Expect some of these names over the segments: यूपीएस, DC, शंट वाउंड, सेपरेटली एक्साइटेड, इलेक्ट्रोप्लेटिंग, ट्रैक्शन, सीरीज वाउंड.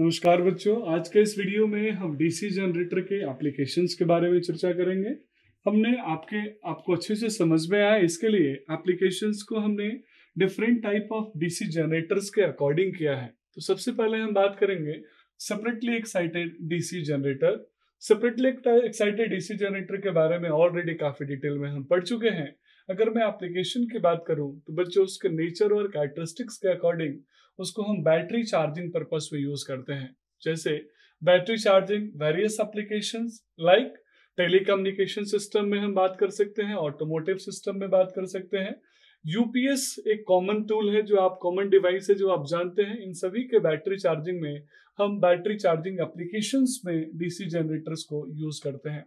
नमस्कार बच्चों, आज के इस वीडियो में हम डीसी जनरेटर के एप्लीकेशंस के बारे में चर्चा करेंगे। हमने आपको अच्छे से समझ में आया, इसके लिए एप्लीकेशंस को हमने different type of DC generators के अकॉर्डिंग किया है। तो सबसे पहले हम बात करेंगे सेपरेटली एक्साइटेड DC generator. सेपरेटली एक्साइटेड DC generator के बारे में ऑलरेडी काफी डिटेल में हम पढ़ चुके हैं। अगर मैं एप्लीकेशन की बात करूं तो बच्चों उसके नेचर और कैरेक्टरिस्टिक्स के अकॉर्डिंग उसको हम बैटरी चार्जिंग पर्पस में यूज करते हैं। जैसे battery charging various applications like telecommunication system में हम बात कर सकते हैं, ऑटोमोटिव सिस्टम में बात कर सकते हैं। यूपीएस एक कॉमन टूल है, जो आप कॉमन डिवाइस है जो आप जानते हैं। इन सभी के बैटरी चार्जिंग में हम बैटरी चार्जिंग एप्लीकेशंस में डीसी जनरेटर्स को यूज करते हैं।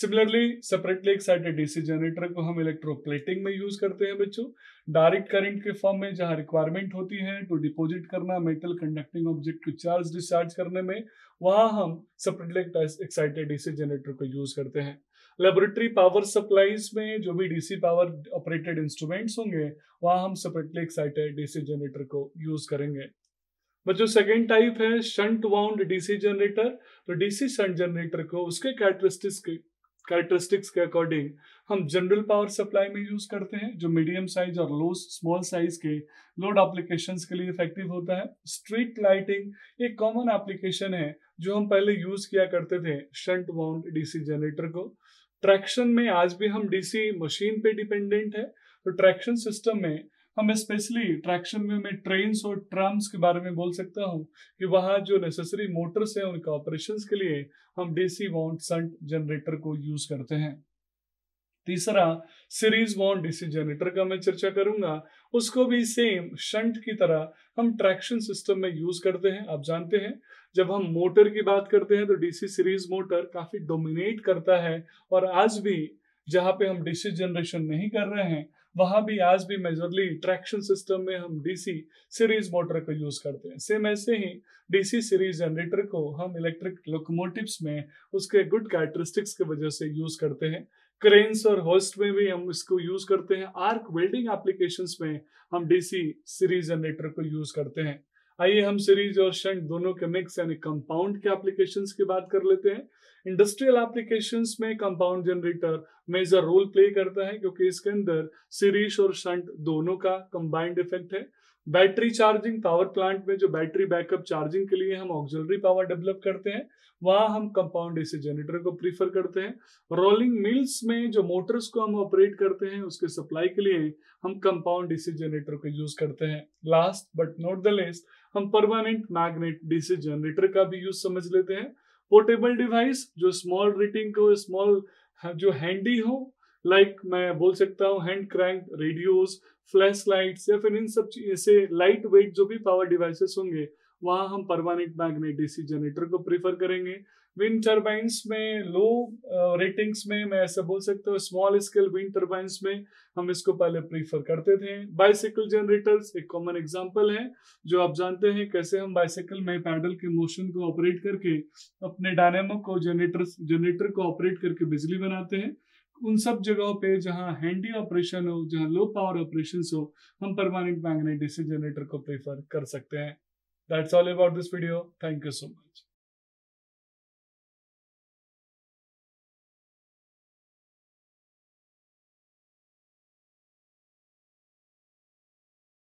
Similarly सेपरेटली एक्साइटेड DC generator को हम इलेक्ट्रोप्लेटिंग में यूज करते हैं बच्चों, डायरेक्ट करंट के फॉर्म में, जहां रिक्वायरमेंट होती है टू डिपॉजिट करना मेटल कंडक्टिंग ऑब्जेक्ट को चार्ज डिस्चार्ज करने में, वहां हम सेपरेटली एक्साइटेड डीसी जनरेटर को यूज करते हैं। लेबोरेटरी पावर सप्लाईज में जो भी डीसी पावर ऑपरेटेड इंस्ट्रूमेंट्स होंगे, वहां हम सेपरेटली एक्साइटेड डीसी जनरेटर को यूज करेंगे। बच्चों सेकेंड टाइप है शंट वाउंड डीसी जनरेटर। तो डीसी शंट जनरेटर को उसके कैरेक्टरिस्टिक्स के अकॉर्डिंग हम जनरल पावर सप्लाई में यूज करते हैं, जो मीडियम साइज और स्मॉल साइज के लोड एप्लीकेशंस के लिए इफेक्टिव होता है। स्ट्रीट लाइटिंग एक कॉमन एप्लीकेशन है जो हम पहले यूज किया करते थे शंट वाउंड डीसी जनरेटर को। ट्रैक्शन में आज भी हम डीसी मशीन पे डिपेंडेंट है, तो ट्रैक्शन सिस्टम में हम स्पेशली ट्रैक्शन में मैं ट्रेन्स और ट्राम्स के बारे में बोल सकता हूँ कि वहाँ जो नेसेसरी मोटर्स हैं उनके ऑपरेशंस के लिए हम डीसी वाउंड शंट जनरेटर को यूज करते हैं। तीसरा सीरीज वाउंड डीसी जनरेटर का मैं चर्चा करूंगा। उसको भी सेम शंट की तरह हम ट्रैक्शन सिस्टम में यूज करते हैं। आप जानते हैं जब हम मोटर की बात करते हैं तो डीसी सीरीज मोटर काफी डोमिनेट करता है, और आज भी जहाँ पे हम डीसी जनरेशन नहीं कर रहे हैं वहाँ भी आज भी मेजरली ट्रैक्शन सिस्टम में हम डीसी सीरीज मोटर को यूज करते हैं। सेम ऐसे ही डीसी सीरीज जनरेटर को हम इलेक्ट्रिक लोकोमोटिव्स में उसके गुड कैरेक्टरिस्टिक्स की वजह से यूज करते हैं। क्रेन्स और होस्ट में भी हम इसको यूज करते हैं। आर्क वेल्डिंग एप्लीकेशंस में हम डीसी सीरीज जनरेटर को यूज करते हैं। आइए हम सीरीज और शंट दोनों के मिक्स यानी कंपाउंड के एप्लीकेशंस की बात कर लेते हैं। इंडस्ट्रियल एप्लीकेशंस में compound generator major role play करता है, क्योंकि इसके अंदर सीरीज और शंट दोनों का कंबाइंड इफेक्ट है। बैटरी चार्जिंग पावर प्लांट में जो बैटरी बैकअप चार्जिंग के लिए हम ऑक्सिलरी पावर डेवलप करते हैं, वहाँ हम कंपाउंड डीसी जनरेटर को प्रीफर करते हैं। रोलिंग मिल्स में जो मोटर्स को हम ऑपरेट करते हैं उसके सप्लाई के लिए हम कंपाउंड डीसी जनरेटर को यूज करते हैं। Last but not the least हम परमानेंट मैग्नेट डीसी जनरेटर का भी यूज समझ लेते हैं। पोर्टेबल डिवाइस जो स्मॉल रेटिंग को स्मॉल जो हैंडी हो, लाइक मैं बोल सकता हूँ hand crank radios, flash lights या फिर इन सब ऐसे लाइट वेट जो भी पावर डिवाइसेस होंगे, वहाँ हम परमानेंट मैग्नेट डीसी जनरेटर को प्रीफर करेंगे। विंड टर्बाइंस में लो रेटिंग्स में मैं ऐसा बोल सकता हूँ स्मॉल स्केल विंड टर्बाइंस में हम इसको पहले प्रीफर करते थे। बाइसिकल जनरेटर्स एक कॉमन एग्जांपल है, जो आप जानते हैं कैसे हम बाइसिकल में पैडल के मोशन को ऑपरेट करके अपने डायनेमो को जनरेटर को ऑपरेट करके बिजली बनाते हैं। उन सब जगहों पे जहाँ हैंडी ऑपरेशन हो, जहाँ लो पावर ऑपरेशन हो, हम परमानेंट मैग्नेट डीसी जनरेटर को प्रीफर कर सकते हैं। That's all about this video. Thank you so much.